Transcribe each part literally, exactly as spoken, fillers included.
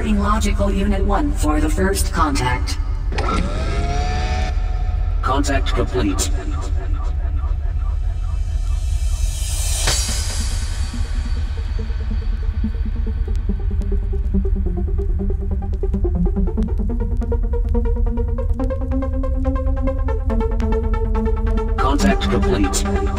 Starting logical unit one for the first contact. Contact complete. Contact complete. Complete.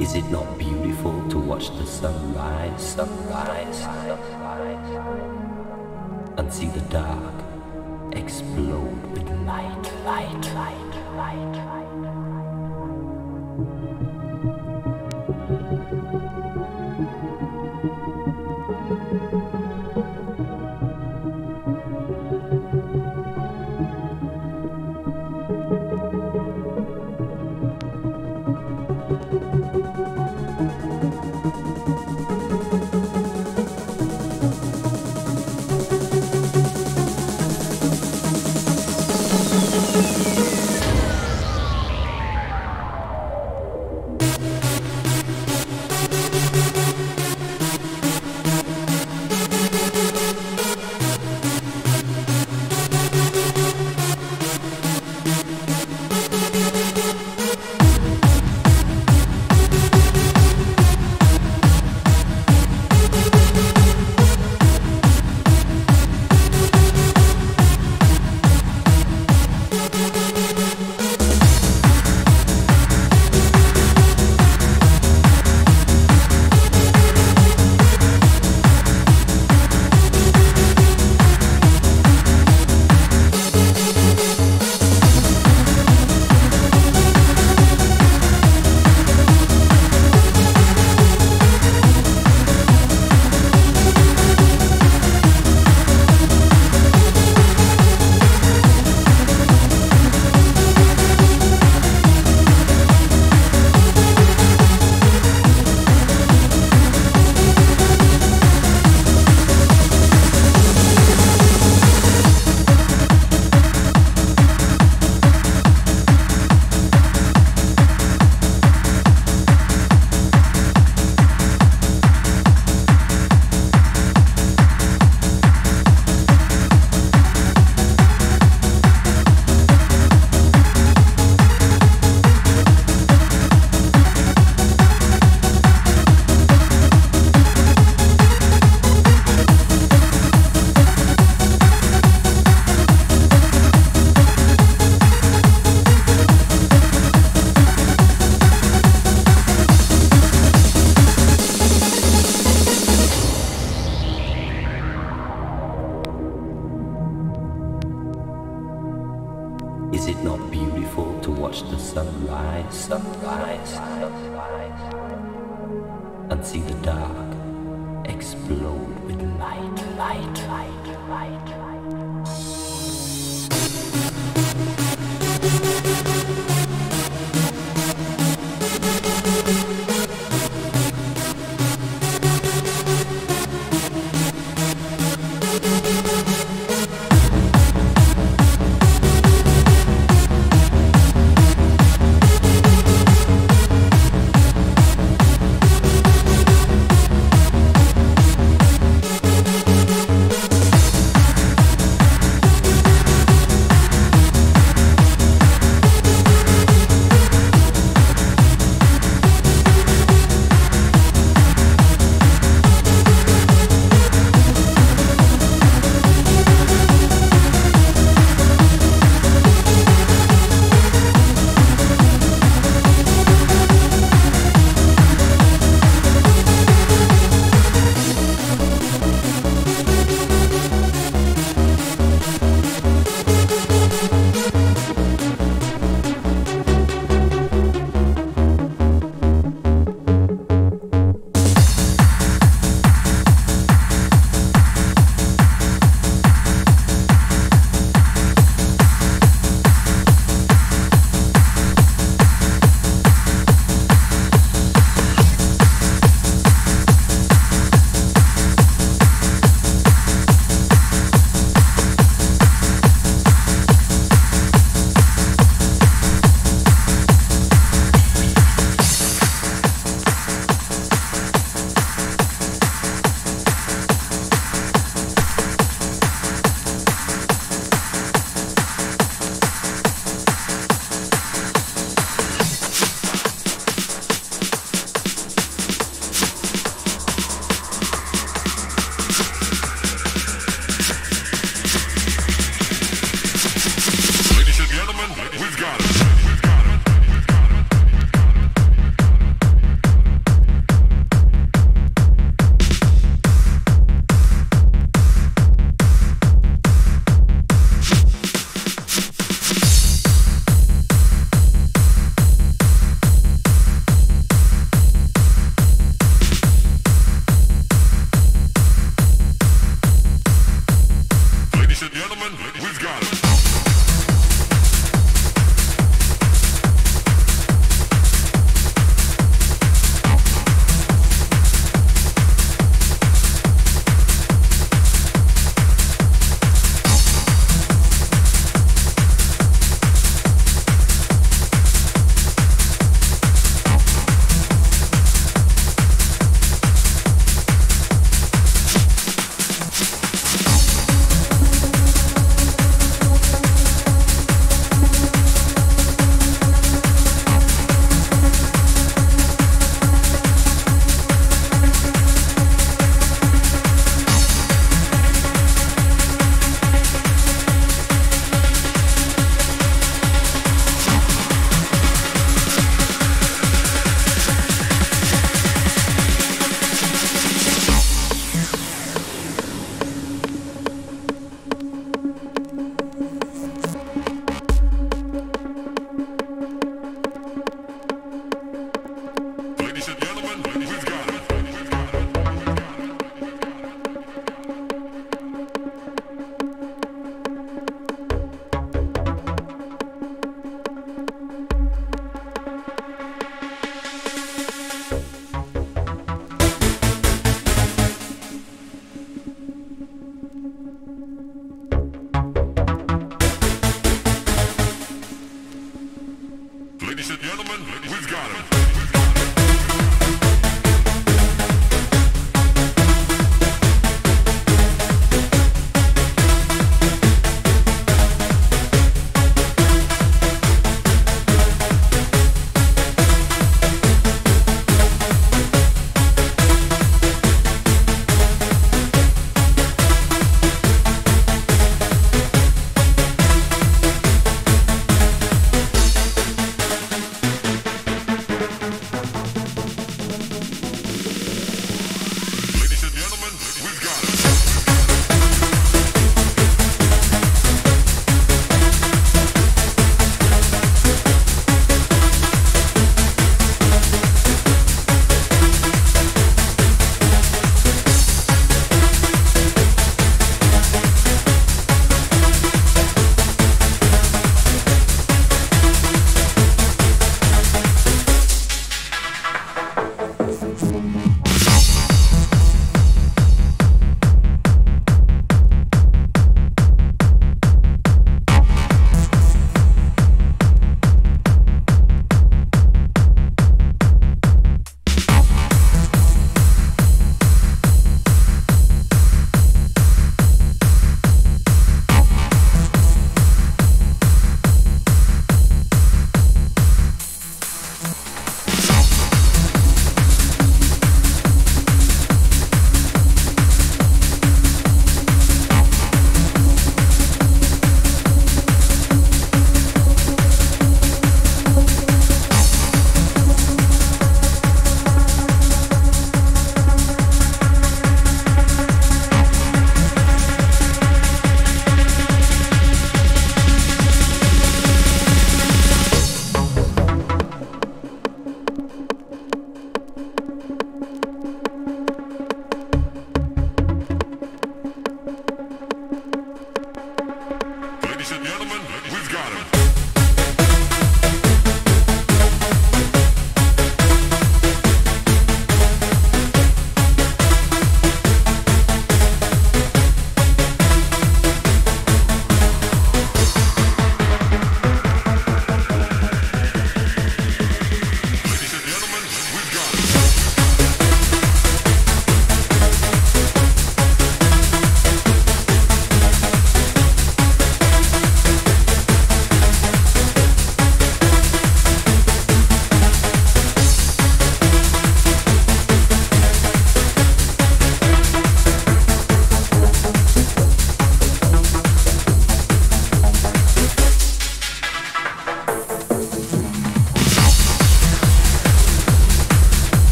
Is it not beautiful to watch the sunrise, sunrise, sunrise, and see the dark explode with light, light, light, light, Is it not beautiful to watch the sunrise, sunrise, sunrise, and see the dark explode with light, light, light, light, light?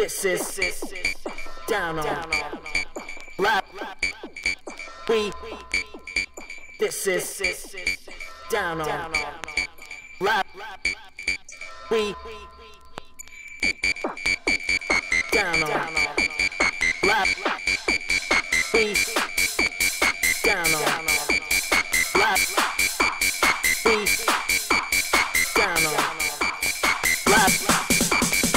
This is down on rap. We. This is down on rap. We. Down on rap. We. Down on rap. We. Down on rap. We. Down on rap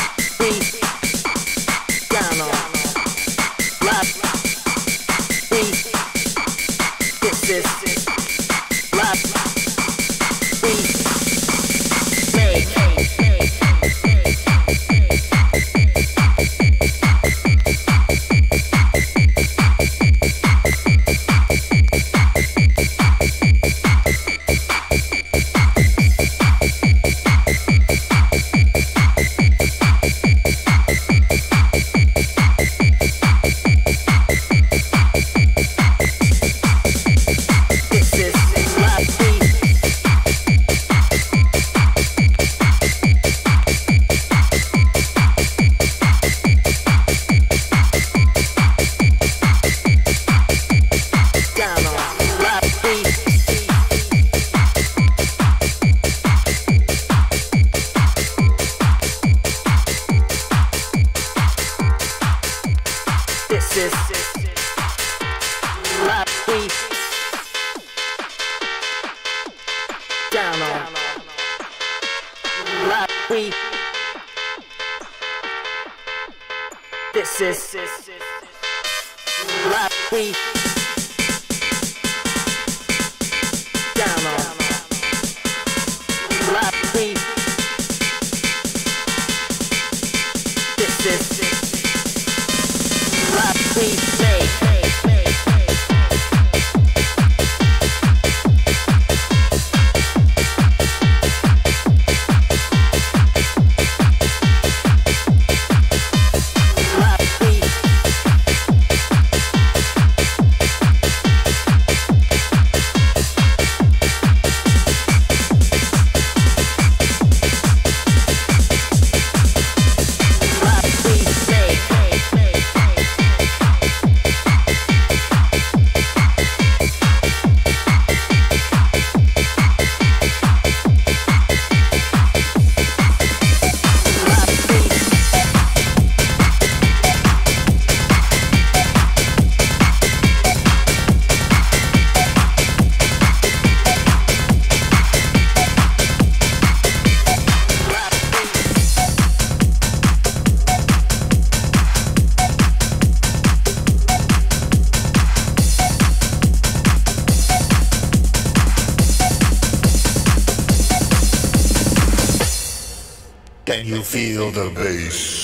we. This is rap we. Down on rap we. This is rap we say. Can you feel the bass?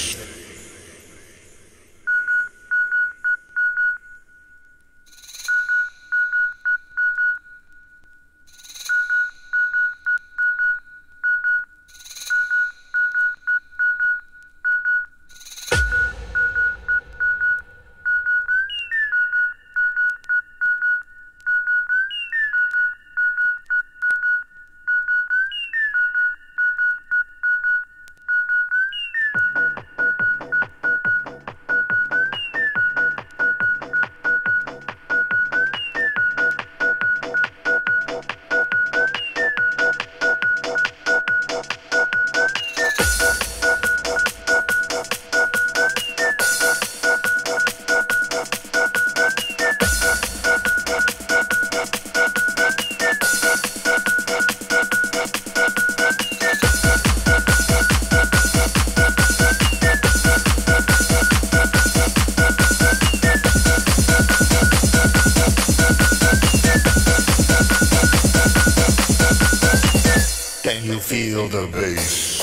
Can you feel the bass?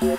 Get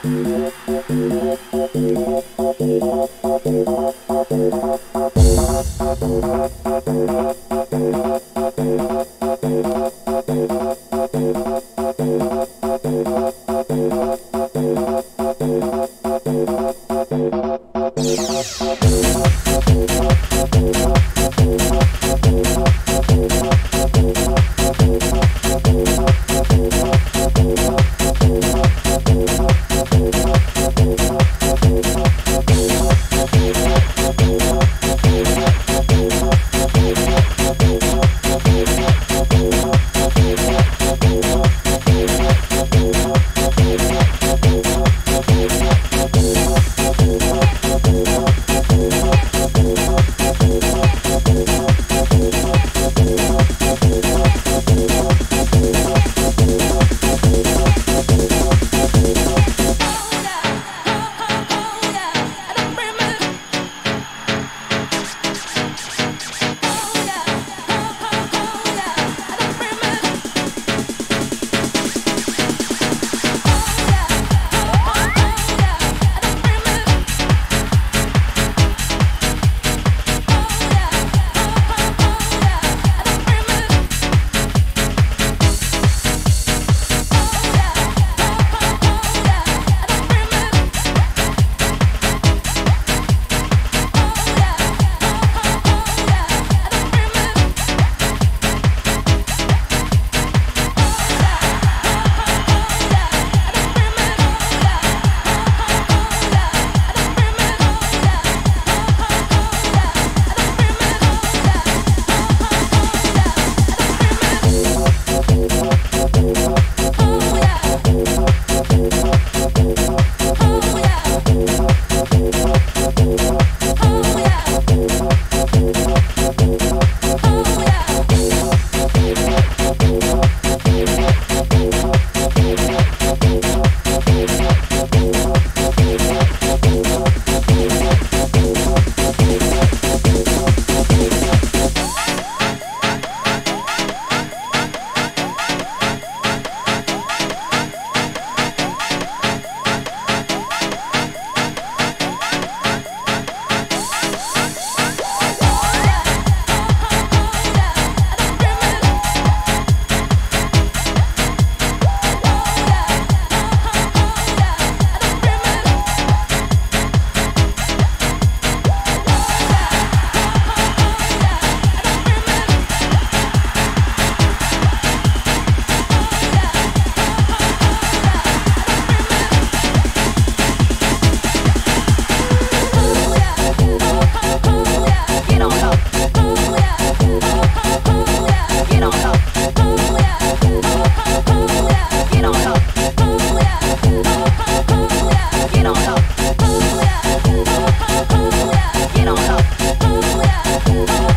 on up.